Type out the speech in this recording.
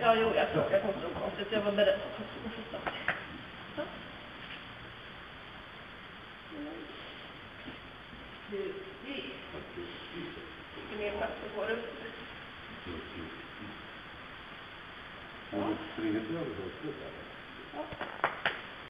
Ja, jo, jag tror jag kommer ihåg det. Jag var beredd på att fortsätta. Det är plats på det. Ja, det är det.